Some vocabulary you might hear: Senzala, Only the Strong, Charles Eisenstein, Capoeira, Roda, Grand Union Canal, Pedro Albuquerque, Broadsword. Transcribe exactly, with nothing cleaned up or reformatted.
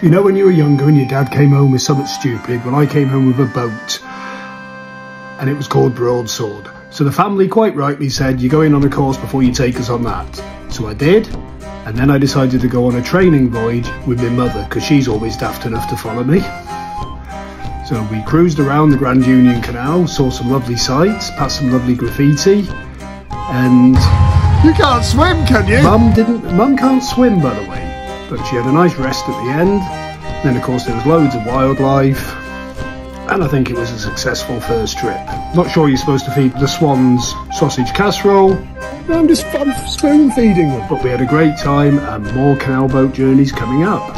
You know when you were younger and your dad came home with something stupid? Well, I came home with a boat, and it was called Broadsword. So the family quite rightly said, you're going on a course before you take us on that. So I did, and then I decided to go on a training voyage with my mother, because she's always daft enough to follow me. So we cruised around the Grand Union Canal, saw some lovely sights, passed some lovely graffiti, and... You can't swim, can you? Mum didn't... Mum can't swim, by the way. But she had a nice rest at the end. Then of course there was loads of wildlife, and I think it was a successful first trip. Not sure you're supposed to feed the swans sausage casserole. No, I'm just spoon feeding them. But we had a great time, and more canal boat journeys coming up.